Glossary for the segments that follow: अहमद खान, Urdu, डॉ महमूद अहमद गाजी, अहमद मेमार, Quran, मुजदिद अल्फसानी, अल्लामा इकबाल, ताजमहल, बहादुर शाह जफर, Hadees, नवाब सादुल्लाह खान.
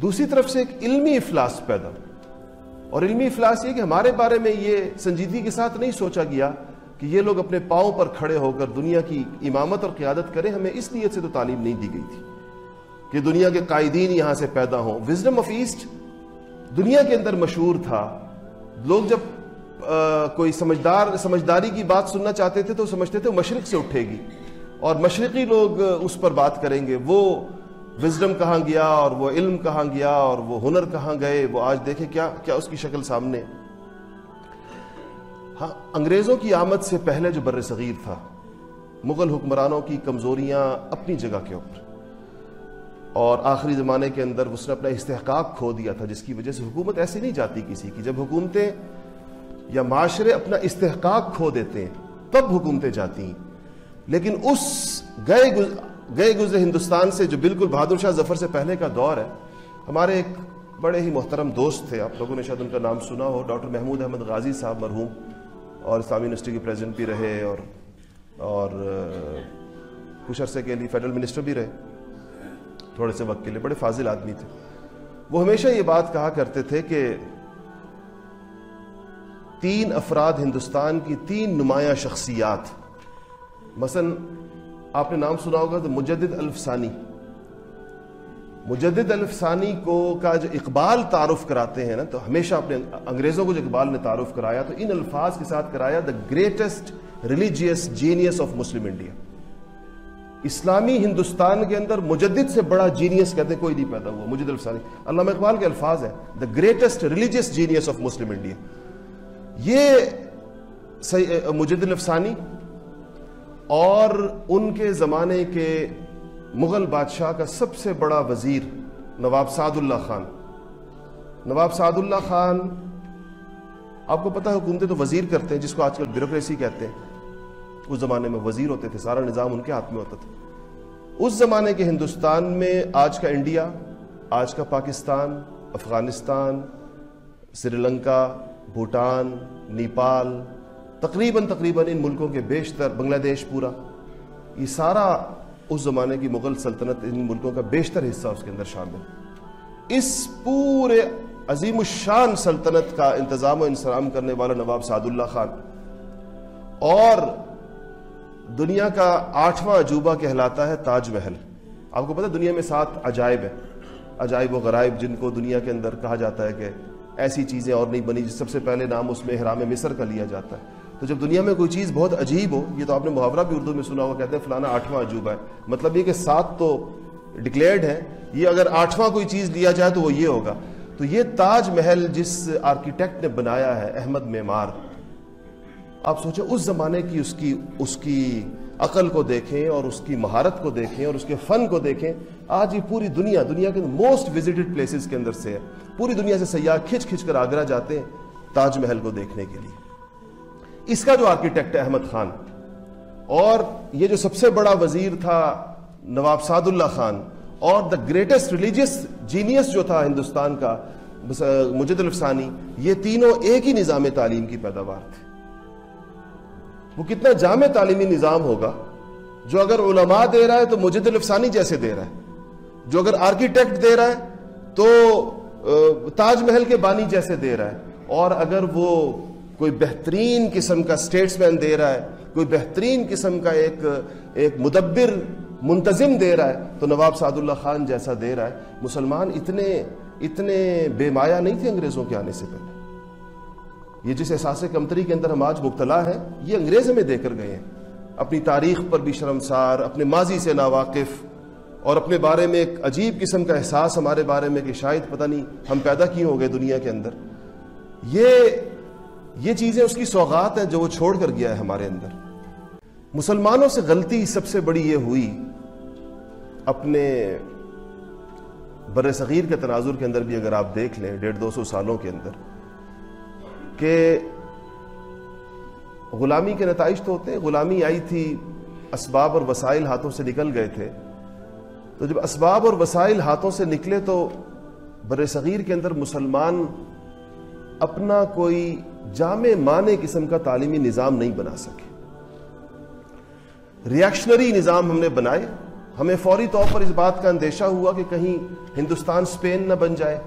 दूसरी तरफ से एक इल्मी इफ्लास पैदा, और इल्मी इफ्लास ये कि हमारे बारे में ये संजीदगी के साथ नहीं सोचा गया कि ये लोग अपने पाँव पर खड़े होकर दुनिया की इमामत और क़ियादत करें, हमें इस नीयत से तो तालीम नहीं दी गई थी कि दुनिया के कायदीन यहाँ से पैदा हों। विजडम ऑफ ईस्ट दुनिया के अंदर मशहूर था, लोग जब कोई समझदारी की बात सुनना चाहते थे तो समझते थे मशरिक से उठेगी और मशरिकी लोग उस पर बात करेंगे। वो विजडम कहाँ गया और वो इल्म कहाँ गया और वो हुनर कहाँ गए, वो आज देखें क्या क्या उसकी शक्ल सामने। हाँ, अंग्रेज़ों की आमद से पहले जो बर्रे सगीर था, मुग़ल हुक्मरानों की कमज़ोरियाँ अपनी जगह के ऊपर और आखिरी ज़माने के अंदर उसने अपना इस्तेहकाक खो दिया था, जिसकी वजह से हुकूमत ऐसी नहीं जाती किसी की। जब हुकूमतें या माशरे अपना इस्तेहकाक खो देते हैं तब हुकूमतें जाती हैं। लेकिन उस गए गुजरे हिंदुस्तान से, जो बिल्कुल बहादुर शाह जफर से पहले का दौर है, हमारे एक बड़े ही मोहतरम दोस्त थे, आप लोगों ने शायद उनका नाम सुना हो, डॉ महमूद अहमद गाजी साहब मरहूम, और इस्लामी यूनिवर्सिटी के प्रेजिडेंट भी रहे और कुछ अरसे के लिए फेडरल मिनिस्टर भी रहे थोड़े से वक्त के लिए। बड़े फाजिल आदमी थे। वो हमेशा ये बात कहा करते थे कि तीन अफराद हिंदुस्तान की, तीन नुमाया शख्सियात, मसलन आपने नाम सुना होगा तो मुजदिद अल्फसानी। मुजदिद अल्फसानी को का जो इकबाल तारुफ कराते हैं ना, तो हमेशा अपने अंग्रेज़ों को जो इकबाल ने तारुफ कराया तो इन अल्फाज के साथ कराया, the greatest religious genius of Muslim India. इस्लामी हिंदुस्तान के अंदर मुजद्दिद से बड़ा जीनियस कहते कोई नहीं पैदा हुआ। मुजदिद अल्फसानी अल्लामा इकबाल के अल्फाज हैं, the greatest religious genius of Muslim India. ये मुजदिद अल्फसानी और उनके ज़माने के मुग़ल बादशाह का सबसे बड़ा वज़ीर नवाब सादुल्लाह खान। नवाब सादुल्लाह खान, आपको पता है हुकूमतें तो वज़ीर करते हैं जिसको आजकल ब्यूरोक्रेसी कहते हैं, उस ज़माने में वज़ीर होते थे, सारा निज़ाम उनके हाथ में होता था। उस ज़माने के हिंदुस्तान में आज का इंडिया, आज का पाकिस्तान, अफ़ग़ानिस्तान, श्रीलंका, भूटान, नेपाल, तकरीबन इन मुल्कों के बेशतर, बांग्लादेश पूरा, ये सारा उस ज़माने की मुग़ल सल्तनत, इन मुल्कों का बेशतर हिस्सा उसके अंदर शामिल। इस पूरे अजीमुशान सल्तनत का इंतज़ाम और इंसराम करने वाला नवाब सादुल्लाह खान, और दुनिया का 8वां अजूबा कहलाता है ताजमहल। आपको पता है दुनिया में 7 अजायब हैं, अजायब व गरायब, जिनको दुनिया के अंदर कहा जाता है कि ऐसी चीज़ें और नहीं बनी। सबसे पहले नाम उसमें हराम मिस्र का लिया जाता है। तो जब दुनिया में कोई चीज़ बहुत अजीब हो, ये तो आपने मुहावरा भी उर्दू में सुना हुआ, कहते हैं फलाना 8वां अजूबा है, मतलब ये कि 7 तो डिक्लेयर्ड है, ये अगर 8वां कोई चीज़ लिया जाए तो वो ये होगा। तो ये ताजमहल जिस आर्किटेक्ट ने बनाया है, अहमद मेमार, आप सोचें उस ज़माने की उसकी अकल को देखें और उसकी महारत को देखें और उसके फ़न को देखें। आज ये पूरी दुनिया के मोस्ट विजिटेड प्लेसेस के अंदर से है, पूरी दुनिया से सैयाह खिंच कर आगरा जाते हैं ताजमहल को देखने के लिए। इसका जो आर्किटेक्ट है अहमद खान, और ये जो सबसे बड़ा वजीर था नवाब सादुल्लाह खान, और द ग्रेटेस्ट रिलीजियस जीनियस जो था हिंदुस्तान का मुजद्दिद अल्फसानी, ये तीनों एक ही निज़ाम तालीम की पैदावार थे। वो कितना जामे तालीमी निज़ाम होगा जो अगर उलमा दे रहा है तो मुजद्दिद अल्फसानी जैसे दे रहा है, जो अगर आर्किटेक्ट दे रहा है तो ताजमहल के बानी जैसे दे रहा है, और अगर वो कोई बेहतरीन किस्म का स्टेट्समैन दे रहा है, कोई बेहतरीन किस्म का एक मुदब्बिर मुंतजिम दे रहा है तो नवाब सादुल्लाह खान जैसा दे रहा है। मुसलमान इतने बेमाया नहीं थे अंग्रेज़ों के आने से पहले। ये जिस एहसास कमतरी के अंदर हम आज मुब्तला हैं, ये अंग्रेज हमें देकर गए हैं। अपनी तारीख पर भी शर्मसार, अपने माजी से नावाकिफ, और अपने बारे में एक अजीब किस्म का एहसास हमारे बारे में कि शायद पता नहीं हम पैदा क्यों हो गए दुनिया के अंदर। ये चीज़ें उसकी सौगात हैं जो वो छोड़ कर गया है हमारे अंदर। मुसलमानों से गलती सबसे बड़ी ये हुई, अपने बर्रे सगीर के तनाजुर के अंदर भी अगर आप देख लें 150-200 सालों के अंदर, कि ग़ुलामी के नताइज तो होते हैं। ग़ुलामी आई थी, असबाब और वसाइल हाथों से निकल गए थे, तो जब असबाब और वसाइल हाथों से निकले तो बर्रे सगीर के अंदर मुसलमान अपना कोई जामे माने किस्म का तालीमी निज़ाम नहीं बना सके। रिएक्शनरी निज़ाम हमने बनाए, हमें फौरी तौर पर इस बात का अंदेशा हुआ कि कहीं हिंदुस्तान स्पेन न बन जाए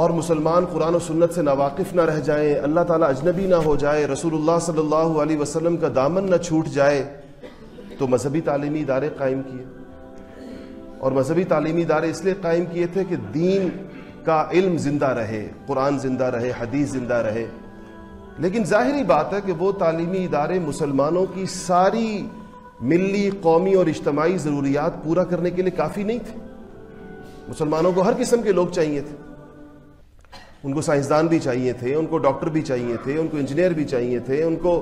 और मुसलमान कुरान और सुन्नत से नावाकिफ़ ना रह जाएं, अल्लाह ताला अजनबी ना हो जाए, रसूलुल्लाह सल्लल्लाहु अलैहि वसल्लम का दामन ना छूट जाए। तो मजहबी तालीमी इदारे कायम किए, और मजहबी तालीमी इदारे इसलिए कायम किए थे कि दीन का इल्म ज़िंदा रहे, कुरान ज़िंदा रहे, हदीस ज़िंदा रहे। लेकिन ज़ाहिरी बात है कि वो तालीमी इदारे मुसलमानों की सारी मिली, कौमी और इज्तमाही ज़रूरियात पूरा करने के लिए काफ़ी नहीं थे। मुसलमानों को हर किस्म के लोग चाहिए थे, उनको साइंसदान भी चाहिए थे, उनको डॉक्टर भी चाहिए थे, उनको इंजीनियर भी चाहिए थे, उनको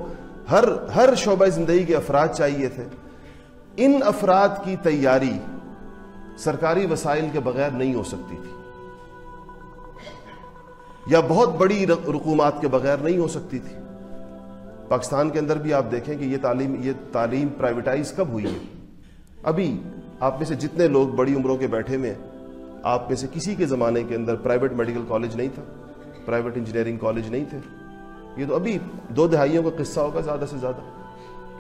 हर शोबा ज़िंदगी के अफराद चाहिए थे। इन अफराद की तैयारी सरकारी वसाइल के बगैर नहीं हो सकती थी, या बहुत बड़ी रुकूमात के बगैर नहीं हो सकती थी। पाकिस्तान के अंदर भी आप देखें कि ये तालीम प्राइवेटाइज कब हुई है। अभी आप में से जितने लोग बड़ी उम्रों के बैठे में, आप में से किसी के ज़माने के अंदर प्राइवेट मेडिकल कॉलेज नहीं था, प्राइवेट इंजीनियरिंग कॉलेज नहीं थे। ये तो अभी दो दहाइयों का किस्सा होगा ज़्यादा से ज़्यादा,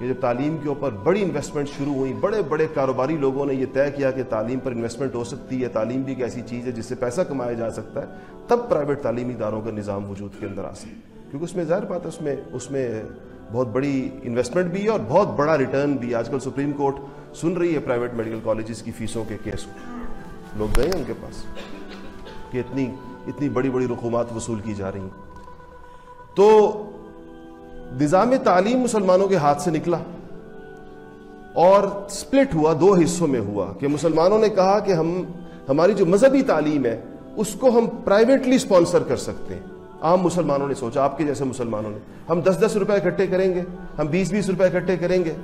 कि जब तालीम के ऊपर बड़ी इन्वेस्टमेंट शुरू हुई, बड़े बड़े कारोबारी लोगों ने यह तय किया कि तालीम पर इन्वेस्टमेंट हो सकती है, तालीम भी एक ऐसी चीज़ है जिससे पैसा कमाया जा सकता है, तब प्राइवेट तालीमी इदारों का निज़ाम वजूद के अंदर आ सके। क्योंकि उसमें ज़ाहिर बात है उसमें बहुत बड़ी इन्वेस्टमेंट भी है और बहुत बड़ा रिटर्न भी। आजकल सुप्रीम कोर्ट सुन रही है प्राइवेट मेडिकल कॉलेज की फीसों के केस को, लोग गए उनके पास कि इतनी बड़ी बड़ी रुकूमात वसूल की जा रही। तो निज़ाम तालीम मुसलमानों के हाथ से निकला और स्प्लिट हुआ, दो हिस्सों में हुआ कि मुसलमानों ने कहा कि हमारी जो मजहबी तालीम है उसको हम प्राइवेटली स्पॉन्सर कर सकते हैं। आम मुसलमानों ने सोचा, आपके जैसे मुसलमानों ने, हम 10-10 रुपए इकट्ठे करेंगे, हम 20-20 रुपए इकट्ठे करेंगे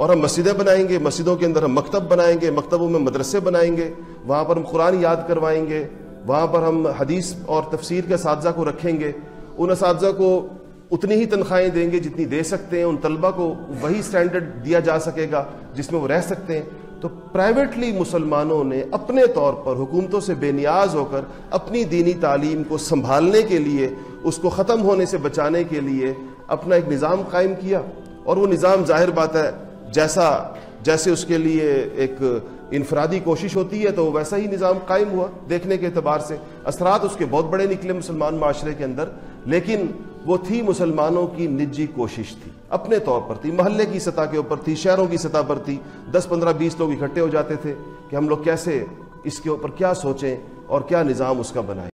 और हम मस्जिदें बनाएंगे, मस्जिदों के अंदर हम मकतब बनाएंगे, मकतबों में मदरसे बनाएंगे, वहाँ पर हम कुरान याद करवाएंगे, वहाँ पर हम हदीस और तफसीर के असातिज़ा को रखेंगे, उन असातिज़ा को उतनी ही तनख्वाहें देंगे जितनी दे सकते हैं, उन तलबा को वही स्टैंडर्ड दिया जा सकेगा जिसमें वो रह सकते हैं। तो प्राइवेटली मुसलमानों ने अपने तौर पर हुकूमतों से बेनियाज होकर अपनी दीनी तालीम को संभालने के लिए, उसको ख़त्म होने से बचाने के लिए अपना एक निज़ाम कायम किया। और वो निज़ाम ज़ाहिर बात है जैसे उसके लिए एक इनफरादी कोशिश होती है, तो वैसा ही निज़ाम कायम हुआ। देखने के अतबार से असरात उसके बहुत बड़े निकले मुसलमान माशरे के अंदर, लेकिन वो थी मुसलमानों की निजी कोशिश, थी अपने तौर पर, थी महल्ले की सतह के ऊपर, थी शहरों की सतह पर, थी 10-15-20 लोग इकट्ठे हो जाते थे कि हम लोग कैसे इसके ऊपर क्या सोचें और क्या निज़ाम उसका बनाएं।